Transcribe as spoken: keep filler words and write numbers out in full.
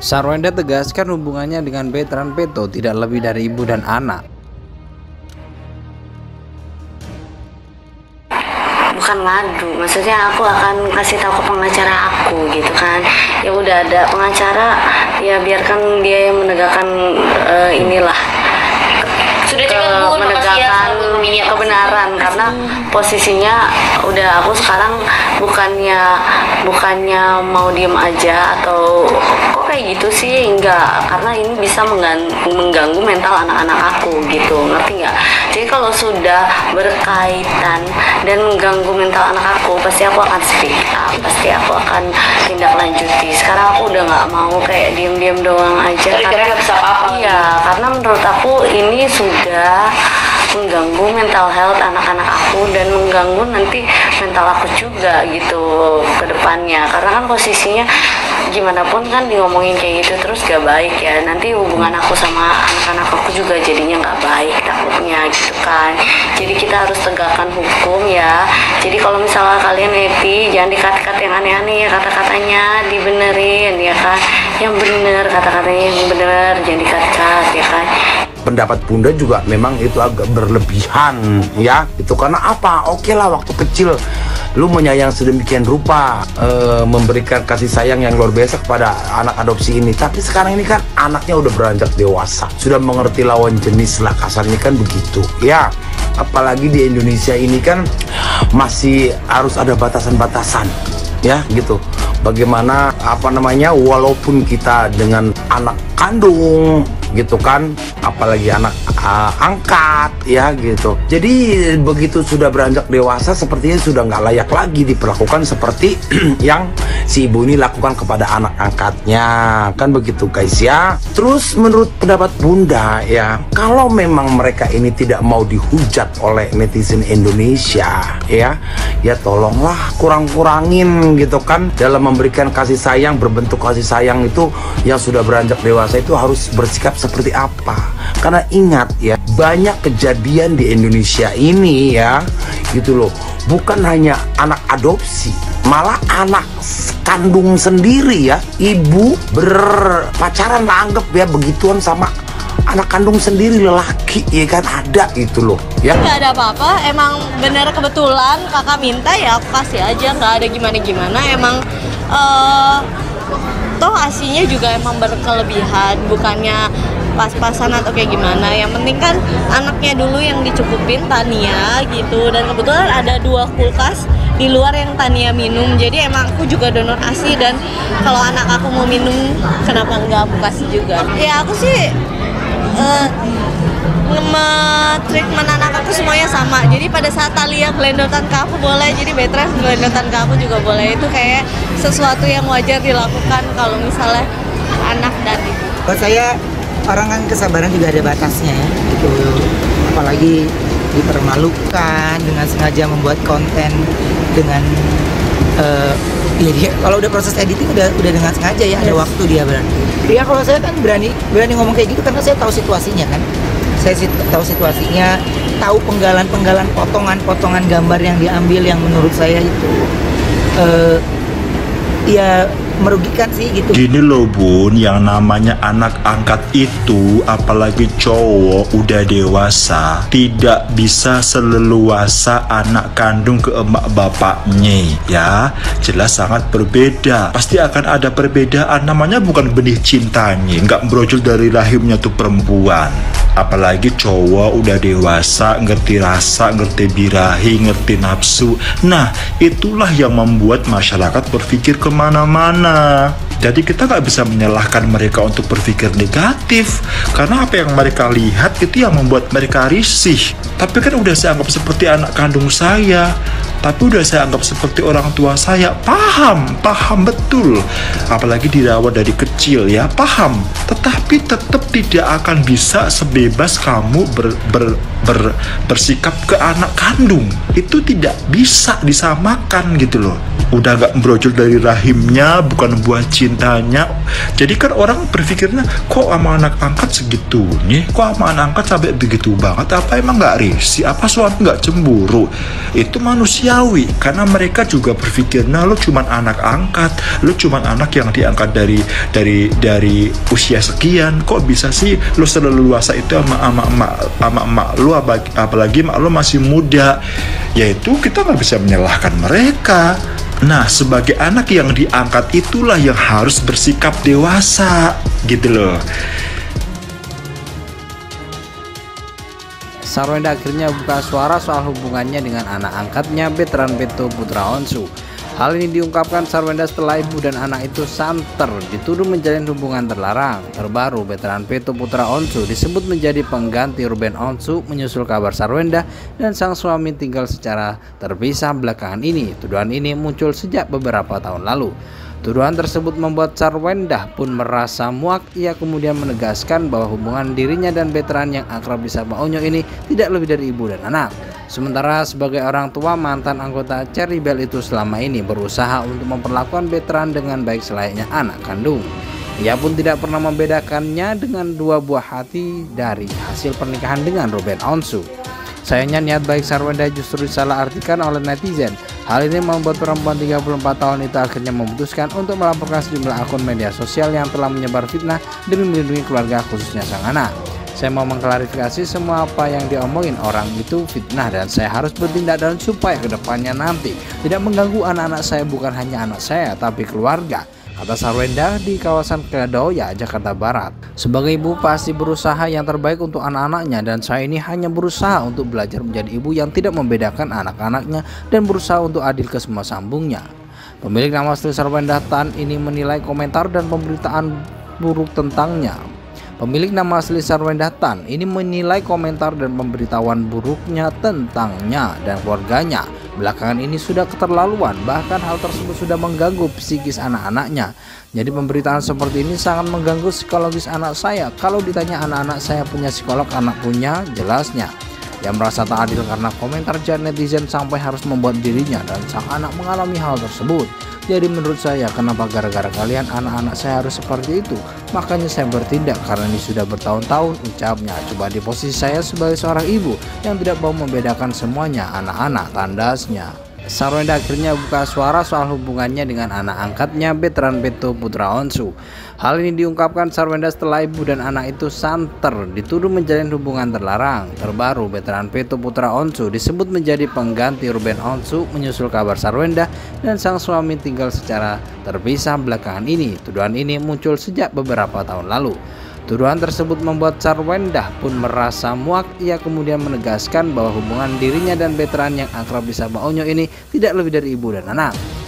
Sarwenda tegaskan hubungannya dengan Betrand Peto tidak lebih dari ibu dan anak. Bukan ngadu, maksudnya aku akan kasih tahu ke pengacara aku gitu kan. Ya udah ada pengacara, ya biarkan dia yang menegakkan uh, inilah sudah ke bu, menegakkan ya, kebenaran ya. Karena posisinya udah aku sekarang bukannya bukannya mau diem aja atau kok kayak gitu sih, enggak, karena ini bisa mengganggu, mengganggu mental anak-anak aku gitu, ngerti nggak? Jadi kalau sudah berkaitan dan mengganggu mental anak aku, pasti aku akan speak up, pasti aku akan tindak lanjuti. Sekarang aku udah nggak mau kayak diem-diem doang aja. Jadi karena nggak bisa apa-apa. Iya, karena menurut aku ini sudah mengganggu mental health anak-anak aku dan mengganggu nanti mental aku juga gitu ke depannya. Karena kan posisinya gimana pun kan diomongin kayak gitu terus gak baik ya. Nanti hubungan aku sama anak-anak aku juga jadinya gak baik takutnya gitu kan. Jadi kita harus tegakkan hukum ya. Jadi kalau misalnya kalian happy, jangan dikat-kat yang aneh-aneh ya, kata-katanya dibenerin ya kan. Yang bener, kata-katanya yang bener, jangan dikat-kat ya kan. Pendapat Bunda juga memang itu agak berlebihan ya, itu karena apa? Oke lah, waktu kecil lu menyayang sedemikian rupa, e, memberikan kasih sayang yang luar biasa kepada anak adopsi ini, tapi sekarang ini kan anaknya udah beranjak dewasa, sudah mengerti lawan jenis lah, kasarnya kan begitu ya. Apalagi di Indonesia ini kan masih harus ada batasan-batasan ya gitu. Bagaimana apa namanya, walaupun kita dengan anak kandung gitu kan, apalagi anak uh, angkat ya gitu. Jadi begitu sudah beranjak dewasa sepertinya sudah nggak layak lagi diperlakukan seperti yang si ibu ini lakukan kepada anak angkatnya, kan begitu guys ya. Terus menurut pendapat Bunda ya, kalau memang mereka ini tidak mau dihujat oleh netizen Indonesia ya, ya tolonglah kurang-kurangin gitu kan, dalam memberikan kasih sayang, berbentuk kasih sayang itu yang sudah beranjak dewasa itu harus bersikap seperti apa. Karena ingat ya, banyak kejadian di Indonesia ini ya gitu loh, bukan hanya anak adopsi, malah anak kandung sendiri ya, ibu berpacaran lah, anggap ya begituan sama anak kandung sendiri lelaki ya kan, ada gitu loh ya. Nggak ada apa-apa, emang bener kebetulan kakak minta ya aku kasih aja, nggak ada gimana-gimana. Emang uh, toh asinya juga emang berkelebihan, bukannya pas-pasan atau kayak gimana. Yang penting kan anaknya dulu yang dicukupin Tania gitu, dan kebetulan ada dua kulkas di luar yang Tania minum, jadi emang aku juga donor asi, dan kalau anak aku mau minum kenapa nggak aku kasih juga ya. Aku sih Uh, treatment anak aku semuanya sama. Jadi pada saat Thalia gelendotan ke aku boleh, jadi Betrand gelendotan ke aku juga boleh. Itu kayak sesuatu yang wajar dilakukan kalau misalnya anak dan ibu. Buat saya orang kan kesabaran juga ada batasnya ya gitu. Apalagi dipermalukan dengan sengaja membuat konten dengan uh, ya dia, kalau udah proses editing udah udah dengan sengaja ya, ada waktu dia berarti. Ya kalau saya kan berani berani ngomong kayak gitu karena saya tahu situasinya kan. Saya sit, tahu situasinya, tahu penggalan-penggalan, potongan-potongan gambar yang diambil yang menurut saya itu uh, ya merugikan sih gitu. Gini loh Bun, yang namanya anak angkat itu apalagi cowok udah dewasa tidak bisa seleluasa anak kandung ke emak bapaknya ya, jelas sangat berbeda, pasti akan ada perbedaan. Namanya bukan benih cintanya, nggak brojol dari rahimnya tuh perempuan. Apalagi cowok udah dewasa, ngerti rasa, ngerti birahi, ngerti nafsu. Nah itulah yang membuat masyarakat berpikir kemana-mana. Jadi kita nggak bisa menyalahkan mereka untuk berpikir negatif, karena apa yang mereka lihat itu yang membuat mereka risih. Tapi kan udah saya anggap seperti anak kandung saya, tapi udah saya anggap seperti orang tua saya. Paham, paham betul. Apalagi dirawat dari kecil ya, paham. Tetapi tetap tidak akan bisa sebebas kamu ber, ber ber, bersikap ke anak kandung itu tidak bisa disamakan gitu loh. Udah gak brojol dari rahimnya, bukan buah cintanya. Jadi kan orang berpikirnya, kok sama anak angkat segitunya, kok sama anak angkat sampai begitu banget, apa emang gak risih, apa suami gak cemburu? Itu manusiawi, karena mereka juga berpikirnya lo cuman anak angkat, lo cuman anak yang diangkat dari dari dari usia sekian, kok bisa sih lo seleluasa itu sama ama emak ama emak lo, apalagi emak lo masih muda. Yaitu kita nggak bisa menyalahkan mereka. Nah, sebagai anak yang diangkat itulah yang harus bersikap dewasa gitu loh. Sarwenda akhirnya buka suara soal hubungannya dengan anak angkatnya, Betrand Peto Putra Onsu. Hal ini diungkapkan Sarwenda setelah ibu dan anak itu santer dituduh menjalin hubungan terlarang. Terbaru, Betrand Peto Putra Onsu disebut menjadi pengganti Ruben Onsu menyusul kabar Sarwenda dan sang suami tinggal secara terpisah belakangan ini. Tuduhan ini muncul sejak beberapa tahun lalu. Tuduhan tersebut membuat Sarwenda pun merasa muak. Ia kemudian menegaskan bahwa hubungan dirinya dan Betrand yang akrab disapa Onyo ini tidak lebih dari ibu dan anak. Sementara sebagai orang tua, mantan anggota Cherrybelle itu selama ini berusaha untuk memperlakukan Betrand dengan baik selayaknya anak kandung. Ia pun tidak pernah membedakannya dengan dua buah hati dari hasil pernikahan dengan Ruben Onsu. Sayangnya niat baik Sarwenda justru disalahartikan oleh netizen. Hal ini membuat perempuan tiga puluh empat tahun itu akhirnya memutuskan untuk melaporkan sejumlah akun media sosial yang telah menyebar fitnah demi melindungi keluarga, khususnya sang anak. Saya mau mengklarifikasi semua apa yang diomongin orang itu fitnah, dan saya harus bertindak dan supaya kedepannya nanti tidak mengganggu anak-anak saya, bukan hanya anak saya tapi keluarga, kata Sarwenda di kawasan Kedoya, Jakarta Barat. Sebagai ibu pasti berusaha yang terbaik untuk anak-anaknya, dan saya ini hanya berusaha untuk belajar menjadi ibu yang tidak membedakan anak-anaknya dan berusaha untuk adil ke semua sambungnya. Pemilik nama asli Sarwenda Tan ini menilai komentar dan pemberitaan buruk tentangnya. Pemilik nama asli Sarwenda Tan ini menilai komentar dan pemberitahuan buruknya tentangnya dan keluarganya belakangan ini sudah keterlaluan, bahkan hal tersebut sudah mengganggu psikis anak-anaknya. Jadi pemberitaan seperti ini sangat mengganggu psikologis anak saya. Kalau ditanya anak-anak saya punya psikolog, anak punya, jelasnya. Yang merasa tak adil karena komentar jahat netizen sampai harus membuat dirinya dan sang anak mengalami hal tersebut. Jadi menurut saya, kenapa gara-gara kalian anak-anak saya harus seperti itu? Makanya saya bertindak karena ini sudah bertahun-tahun, ucapnya. Coba di posisi saya sebagai seorang ibu yang tidak mau membedakan semuanya anak-anak, tandasnya. Sarwenda akhirnya buka suara soal hubungannya dengan anak angkatnya, Betrand Peto Putra Onsu. Hal ini diungkapkan Sarwenda setelah ibu dan anak itu santer dituduh menjalin hubungan terlarang. Terbaru, Betrand Peto Putra Onsu disebut menjadi pengganti Ruben Onsu menyusul kabar Sarwenda dan sang suami tinggal secara terpisah belakangan ini. Tuduhan ini muncul sejak beberapa tahun lalu. Tuduhan tersebut membuat Sarwenda pun merasa muak. Ia kemudian menegaskan bahwa hubungan dirinya dan Betrand yang akrab disapa Onyo ini tidak lebih dari ibu dan anak.